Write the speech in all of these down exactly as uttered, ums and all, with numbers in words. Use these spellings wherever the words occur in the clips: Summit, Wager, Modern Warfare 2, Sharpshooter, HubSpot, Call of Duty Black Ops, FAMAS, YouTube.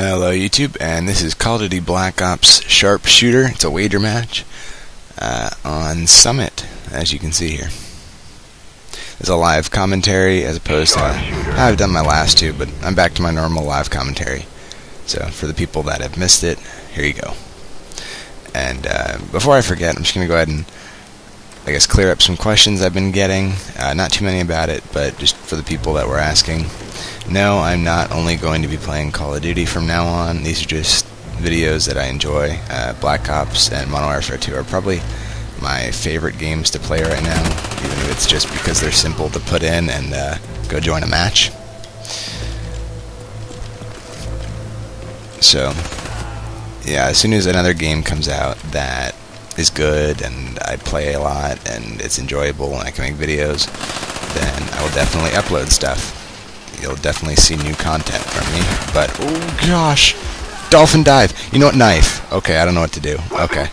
Hello YouTube, and this is Call of Duty Black Ops Sharpshooter. It's a wager match uh, on Summit, as you can see here. There's a live commentary as opposed to... I've done my last two, but I'm back to my normal live commentary. So, for the people that have missed it, here you go. And uh, before I forget, I'm just going to go ahead and, I guess, clear up some questions I've been getting. Uh, not too many about it, but just for the people that were asking. No, I'm not only going to be playing Call of Duty from now on. These are just videos that I enjoy. Uh, Black Ops and Modern Warfare two are probably my favorite games to play right now, even if it's just because they're simple to put in and uh, go join a match. So, yeah, as soon as another game comes out that is good and I play a lot and it's enjoyable and I can make videos, then I will definitely upload stuff. You'll definitely see new content from me, but oh gosh, dolphin dive. You know what? Knife. Okay, I don't know what to do. Okay.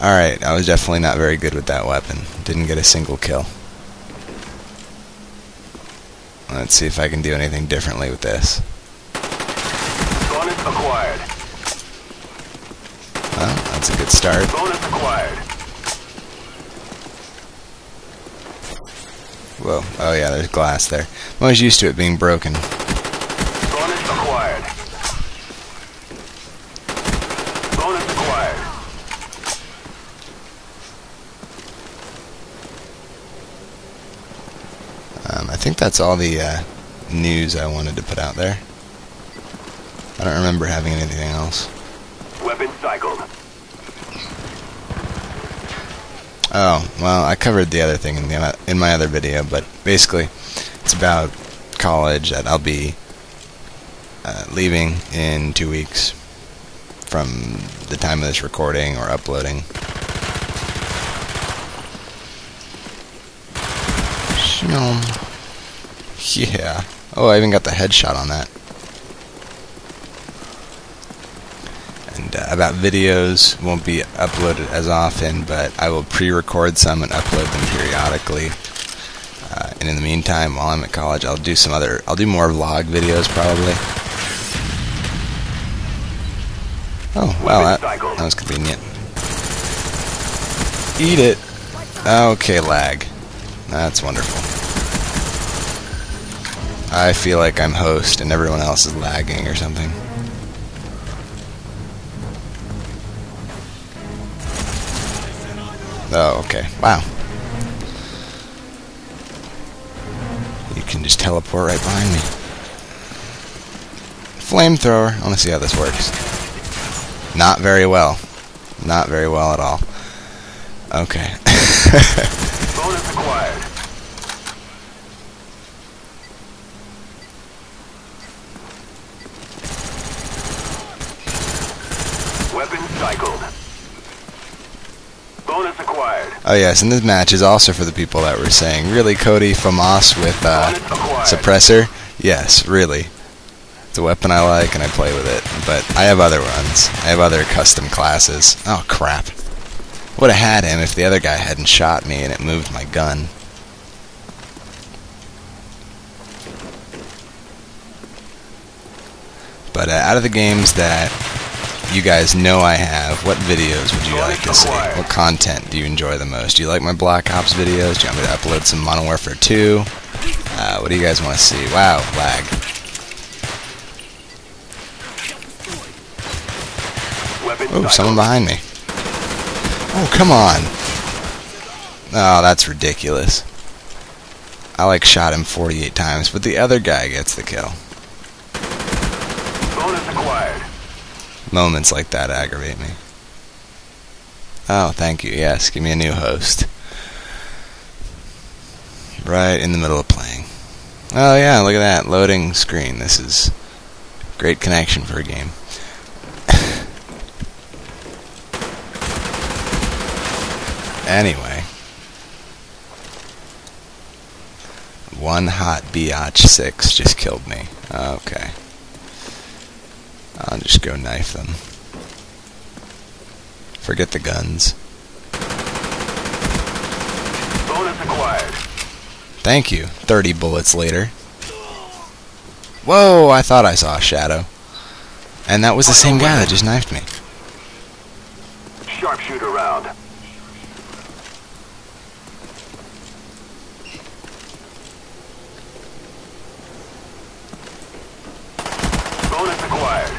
All right, I was definitely not very good with that weapon. Didn't get a single kill. Let's see if I can do anything differently with this. Bonus acquired. Well, that's a good start. Bonus acquired. Whoa. Oh yeah, there's glass there. I'm always used to it being broken. Bonus acquired. Bonus acquired. Um, I think that's all the uh, news I wanted to put out there. I don't remember having anything else. Weapon cycled. Oh, well, I covered the other thing in, the, in my other video, but basically it's about college that I'll be uh, leaving in two weeks from the time of this recording or uploading. Yeah. Oh, I even got the headshot on that. And uh, about videos, won't be uploaded as often, but I will pre-record some and upload them periodically. Uh, and in the meantime, while I'm at college, I'll do some other, I'll do more vlog videos probably. Oh, well, that, that was convenient. Eat it! Okay, lag. That's wonderful. I feel like I'm host and everyone else is lagging or something. Oh, okay. Wow. You can just teleport right behind me. Flamethrower. I want to see how this works. Not very well. Not very well at all. Okay. Bonus acquired. Weapon cycled. Bonus acquired. Oh yes, and this match is also for the people that were saying, really, Cody, FAMAS with uh, suppressor? Yes, really. It's a weapon I like and I play with it, but I have other ones. I have other custom classes. Oh crap. Would have had him if the other guy hadn't shot me and it moved my gun. But uh, out of the games that you guys know I have, what videos would you like to see? What content do you enjoy the most? Do you like my Black Ops videos? Do you want me to upload some Modern Warfare two? Uh, what do you guys want to see? Wow, lag. Oh, someone behind me. Oh, come on. Oh, that's ridiculous. I like shot him forty-eight times, but the other guy gets the kill. Bonus acquired. Moments like that aggravate me. Oh, thank you. Yes, give me a new host. Right in the middle of playing. Oh yeah, look at that. Loading screen. This is great connection for a game. Anyway. One hot biatch six just killed me. Okay. I'll just go knife them. Forget the guns. Bonus acquired. Thank you. thirty bullets later. Whoa, I thought I saw a shadow. And that was the same guy that just knifed me. Sharpshooter round. Bonus acquired.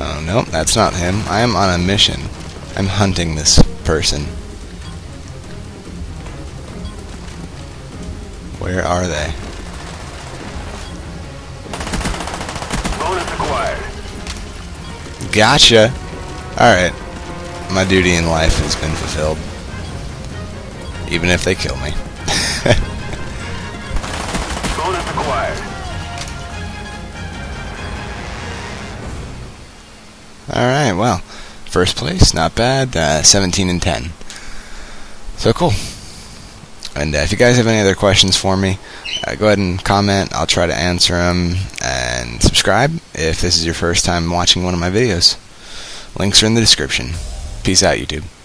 Oh, nope, that's not him. I am on a mission. I'm hunting this person. Where are they? Bonus acquired. Gotcha. Alright. My duty in life has been fulfilled. Even if they kill me. Bonus acquired. Alright, well. First place, not bad. Uh, seventeen and ten. So cool. And uh, if you guys have any other questions for me, uh, go ahead and comment. I'll try to answer them. And subscribe if this is your first time watching one of my videos. Links are in the description. Peace out, YouTube.